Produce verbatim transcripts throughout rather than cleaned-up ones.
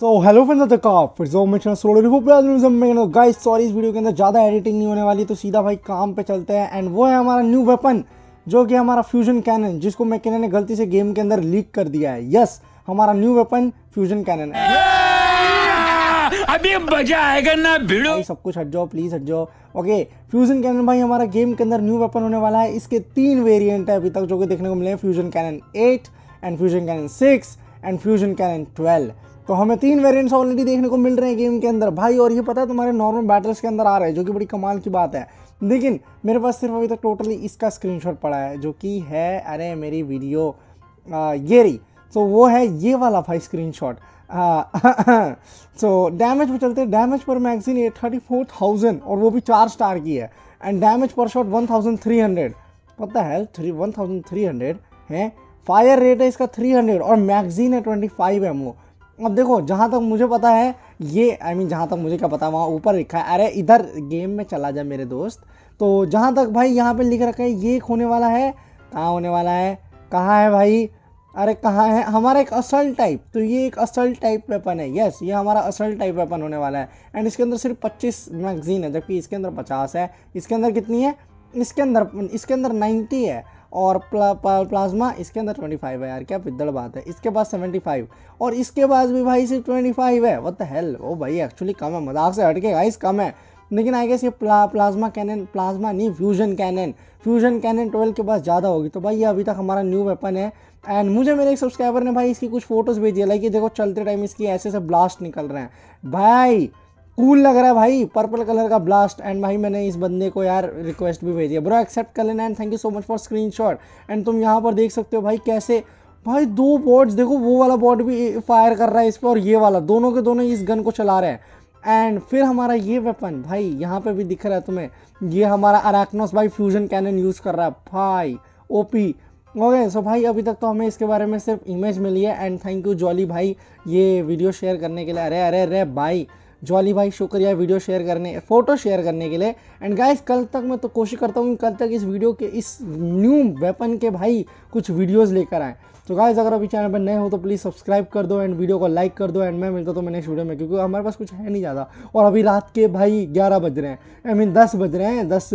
So hello friends of the cop फिर जो मैं सोलो गाइस सॉरी इस वीडियो के अंदर ज़्यादा एडिटिंग नहीं होने वाली, तो सीधा भाई काम पे चलते हैं। एंड वो है हमारा न्यू वेपन जो कि हमारा फ्यूजन कैनन, जिसको मैकेना ने गलती से गेम के अंदर लीक कर दिया है। यस, हमारा न्यू वेपन फ्यूजन कैनन है। अभी मजा आएगा ना भिड़ो, सब कुछ हट जाओ, प्लीज़ हट जाओ। ओके, फ्यूजन कैनन भाई हमारा गेम के अंदर न्यू वेपन होने वाला है। इसके तीन वेरिएंट है अभी तक जो कि देखने को मिले हैं, fusion cannon eight and fusion cannon six and fusion cannon twelve. तो हमें तीन वेरिएंट्स ऑलरेडी देखने को मिल रहे हैं गेम के अंदर भाई, और ये पता है तुम्हारे नॉर्मल बैटल्स के अंदर आ रहे हैं, जो कि बड़ी कमाल की बात है। लेकिन मेरे पास सिर्फ अभी तक टोटली इसका स्क्रीनशॉट पड़ा है, जो कि है अरे मेरी वीडियो आ, ये रही। तो वो है ये वाला भाई स्क्रीनशॉट। सो डैमेज पे चलते हैं। डैमेज पर मैगजीन ये थर्टी फोर थाउजेंड और वो भी चार स्टार की है। एंड डैमेज पर shot one thousand three hundred पता है three one thousand three hundred है। फायर रेट है इसका थ्री हंड्रेड और मैगजीन है ट्वेंटी फाइव एम ओ। अब देखो, जहाँ तक मुझे पता है ये आई I मीन mean, जहाँ तक मुझे क्या पता, वहाँ ऊपर लिखा है, अरे इधर गेम में चला जा मेरे दोस्त। तो जहाँ तक भाई यहाँ पे लिख रखा है ये होने वाला है, कहाँ होने वाला है, कहाँ है भाई, अरे कहाँ है हमारा एक असल टाइप। तो ये एक असल टाइप वेपन है। यस, ये हमारा असल टाइप वेपन होने वाला है। एंड इसके अंदर सिर्फ पच्चीस मैगजीन है, जबकि इसके अंदर पचास है। इसके अंदर कितनी है, इसके अंदर इसके अंदर नाइन्टी है और प्ला, प्ला, प्लाज्मा इसके अंदर ट्वेंटी फाइव है। यार क्या पिद्दड़ बात है। इसके पास सेवेंटी फाइव और इसके पास भी भाई सिर्फ ट्वेंटी फाइव है। What the hell. ओ भाई एक्चुअली कम है, मजाक से हटके गाइस कम है। लेकिन आई गेस ये प्ला, प्लाज्मा कैनन प्लाज्मा नहीं fusion cannon fusion cannon twelve के पास ज़्यादा होगी। तो भाई ये अभी तक हमारा न्यू वेपन है। एंड मुझे मेरे एक सब्सक्राइबर ने भाई इसकी कुछ फोटोज़ भेजी है, लाइक ये देखो चलते टाइम इसकी ऐसे से ब्लास्ट निकल रहे हैं भाई, कूल लग रहा है भाई, पर्पल कलर का ब्लास्ट। एंड भाई मैंने इस बंदे को यार रिक्वेस्ट भी भेजी है, ब्रो एक्सेप्ट कर लेना। And thank you so much for screenshot. And तुम यहाँ पर देख सकते हो भाई कैसे भाई दो बॉट्स, देखो वो वाला बॉट भी फायर कर रहा है इस पर और ये वाला, दोनों के दोनों इस गन को चला रहे हैं। एंड फिर हमारा ये वेपन भाई यहाँ पर भी दिख रहा है तुम्हें, ये हमारा अराक्नोस भाई फ्यूजन कैनन यूज़ कर रहा है भाई, ओ पी। ओके सो भाई अभी तक तो हमें इसके बारे में सिर्फ इमेज मिली है। एंड थैंक यू जॉली भाई ये वीडियो शेयर करने के लिए। अरे अरे अरे भाई जॉली भाई शुक्रिया वीडियो शेयर करने फ़ोटो शेयर करने के लिए। एंड गाइस कल तक मैं तो कोशिश करता हूँ कि कल तक इस वीडियो के इस न्यू वेपन के भाई कुछ वीडियोस लेकर आएँ। तो गाइस अगर अभी चैनल पर नए हो तो प्लीज़ सब्सक्राइब कर दो एंड वीडियो को लाइक कर दो। एंड मैं मिलता तो मैं नेक्स्ट वीडियो में, क्योंकि हमारे पास कुछ है नहीं ज़्यादा। और अभी रात के भाई ग्यारह बज रहे हैं, आई मीन दस बज रहे हैं दस।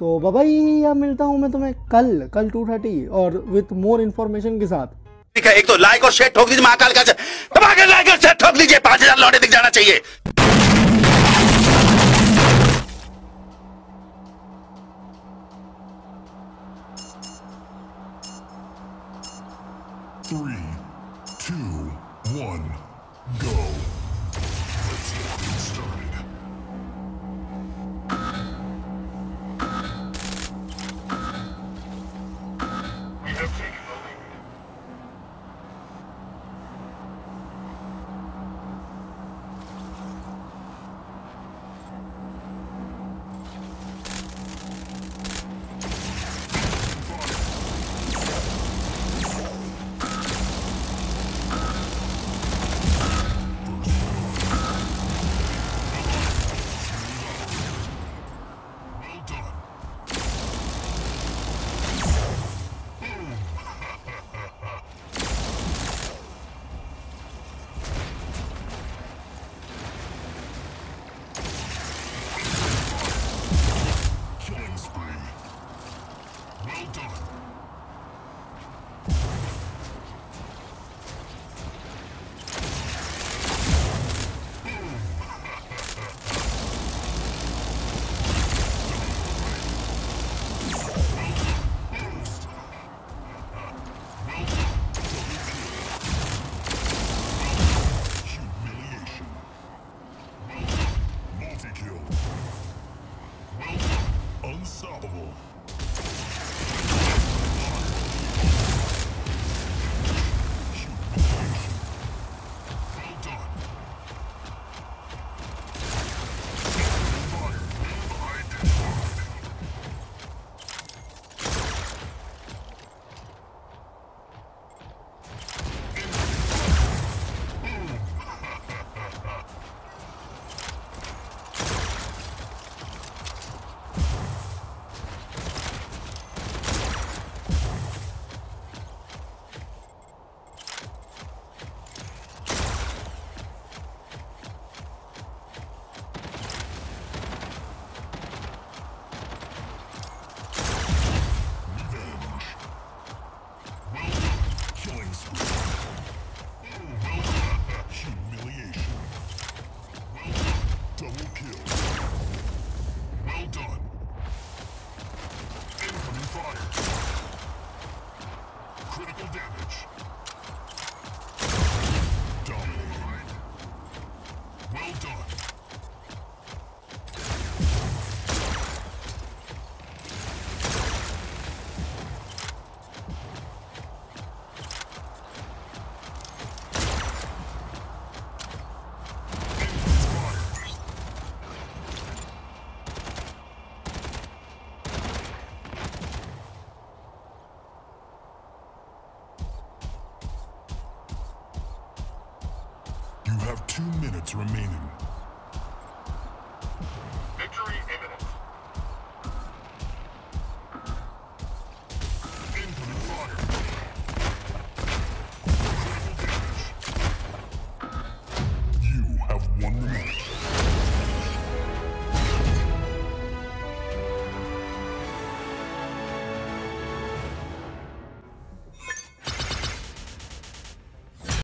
तो बाबाई या मिलता हूँ मैं तुम्हें कल कल टू थर्टी और विथ मोर इन्फॉर्मेशन के साथ। एक तो लाइक और शेयर ठोक दीजिए, महाकाल का लाइक और शेयर ठोक दीजिए, पाँच हज़ार लौटे दिख जाना चाहिए। three, two, one, go. Let's get it started. We have taken the lead. Two minutes remaining. Victory